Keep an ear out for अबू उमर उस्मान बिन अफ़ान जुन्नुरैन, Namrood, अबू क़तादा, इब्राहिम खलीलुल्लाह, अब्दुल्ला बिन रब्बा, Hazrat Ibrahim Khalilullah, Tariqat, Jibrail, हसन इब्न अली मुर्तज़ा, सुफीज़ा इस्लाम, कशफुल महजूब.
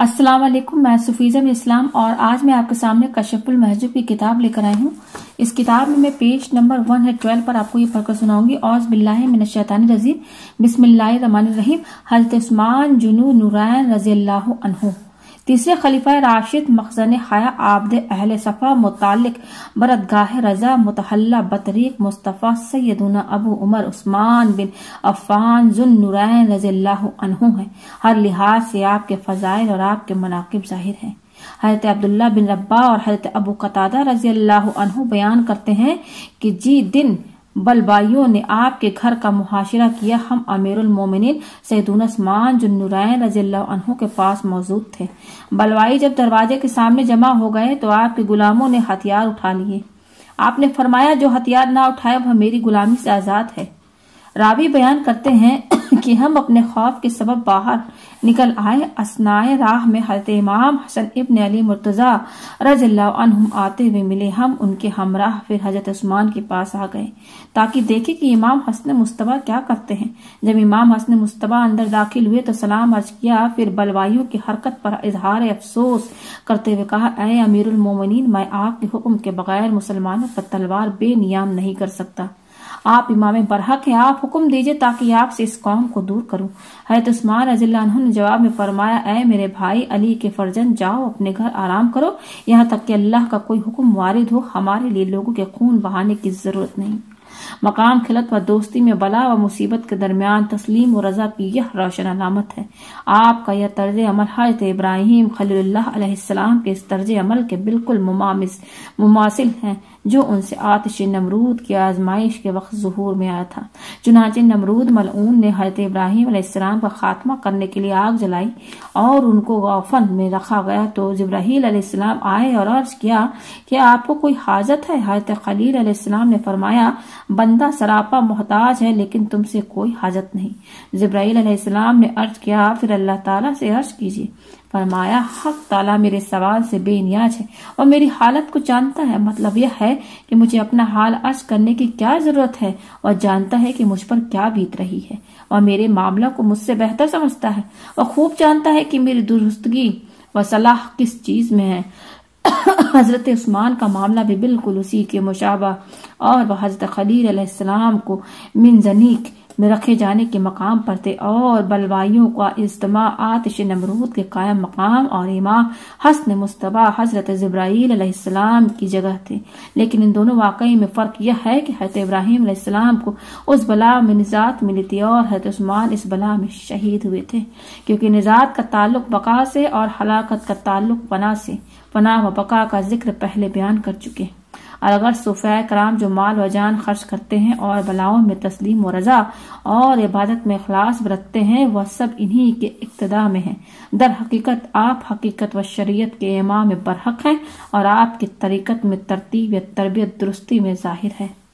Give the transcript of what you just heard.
अस्सलाम वालेकुम, मैं सुफीज़ा इस्लाम और आज मैं आपके सामने कशफुल महजूब की किताब लेकर आई हूँ। इस किताब में मैं पेज नंबर 112 पर आपको ये पढ़कर सुनाऊंगी। औज़ बिल्लाहि मिनश शैतानिर रजीम, बिस्मिल्लाहिर रहमानिर रहीम। हज़रत उस्मान जुन्नुरैन रज़ियल्लाहु अन्हु, तीसरे खलीफा राशिद, मखज़न हया, आबद अहल सफ़ा, मुतालिक बरदगाह रज़ा, मुतहल्ला बतरीक मुस्तफ़ा, सैयदुना अबू उमर उस्मान बिन अफ़ान जुन्नुरैन रज़ियल्लाहु अन्हु हैं। हर लिहाज से आपके फ़ज़ाइल और आपके मनाक़िब ज़ाहिर हैं। हज़रत अब्दुल्ला बिन रब्बा और हज़रत अबू क़तादा रज़ियल्लाहु अन्हु बयान करते हैं कि जी दिन बलबाइयों ने आपके घर का मुहाशिरा किया, हम अमीरुल मोमिनीन सैयदुना उस्मान जुन्नुरैन रज़ियल्लाहु अन्हु के पास मौजूद थे। बलवाई जब दरवाजे के सामने जमा हो गए तो आपके गुलामों ने हथियार उठा लिए। आपने फरमाया, जो हथियार ना उठाए वह मेरी गुलामी से आज़ाद है। रावी बयान करते हैं कि हम अपने खौफ के सबब बाहर निकल आए। असनाए राह में हज़रत इमाम हसन इब्न अली मुर्तज़ा रज़ियल्लाहु अन्हुम आते हुए मिले। हम उनके हमराह फिर हज़रत उस्मान के पास आ गए ताकि देखें कि इमाम हसन मुस्तफ़ा क्या करते हैं। जब इमाम हसन मुस्तफ़ा अंदर दाखिल हुए तो सलाम अर्ज किया, फिर बलवाइयों की हरकत पर इजहार अफसोस करते हुए कहा, ए अमीरुल मोमिनीन, मैं आपके हुक्म के बगैर मुसलमानों पर तलवार बेनियाम नहीं कर सकता। आप इमाम बरहक है, आप हुक्म दीजिए ताकि आपसे इस कौम को दूर करूं। हज़रत उस्मान रज़ियल्लाहु अन्हु ने जवाब में फरमाया, ऐ मेरे भाई अली के फर्जंद, जाओ अपने घर आराम करो, यहाँ तक कि अल्लाह का कोई हुक्म वारिद हो। हमारे लिए लोगों के खून बहाने की जरूरत नहीं। मकाम, खिलत व दोस्ती में बला व मुसीबत के दरमियान तस्लीम और रजा की यह रोशन अलामत है। आपका यह तर्ज अमल हज़रत इब्राहिम खलीलुल्लाह अलैहिस्सलाम के इस तर्ज अमल के बिल्कुल मुमासिल है, जो उनसे आतिश नमरूद की आजमाइश के वक्त ज़ुहूर में आया था। चुनांचे नमरूद मलऊन ने हज़रत इब्राहिम अलैहिस्सलाम का खात्मा करने के लिए आग जलाई और उनको गौफन में रखा गया। तो जिब्राईल अलैहिस्सलाम आए और अर्ज किया कि आपको कोई हाजत है? हज़रत खलील अलैहिस्सलाम ने फरमाया, बंदा सरापा मोहताज है, लेकिन तुमसे कोई हाजत नहीं। जिब्राईल अलैहिस्सलाम ने अर्ज किया, फिर अल्लाह ताला से अर्ज कीजिए। फरमाया, हक ताला मेरे सवाल से बेनियाज है और मेरी हालत को जानता है। मतलब यह है कि मुझे अपना हाल अर्ज करने की क्या जरूरत है, और जानता है कि मुझ पर क्या बीत रही है, और मेरे मामला को मुझसे बेहतर समझता है, और खूब जानता है कि मेरी दुरुस्तगी व सलाह किस चीज में है। हज़रत उस्मान का मामला भी बिल्कुल उसी के मुशाबा और वह हज़रत खलील अलैहिस्सलाम को मिनजनीक में रखे जाने के मकाम पर थे, और बलवाइयों का इज्तिमा आतिश नमरूद के कायम मकाम और इमाम हसन मुस्तफ़ा हज़रत जिब्राईल अलैहिस्सलाम की जगह थे। लेकिन इन दोनों वाक़ई में फ़र्क यह है कि हज़रत इब्राहीम अलैहिस्सलाम को उस बला में निजात मिली थी और हज़रत उस्मान इस बला में शहीद हुए थे, क्योंकि निजात का ताल्लुक बका से और हलाकत का ताल्लुक पना से। पनाह व बका का जिक्र पहले बयान कर चुके हैं। और अगर सुफाए कराम जो माल व जान खर्च करते हैं और बलाओं में तस्लीम व रजा और इबादत में अखलास बरतते हैं, वह सब इन्हीं के इक्तदा में है। दर हकीकत आप हकीकत व शरीयत के इमाम बरहक हैं और आपकी तरीकत में तरतीब या तरबियत दुरुस्ती में जाहिर है।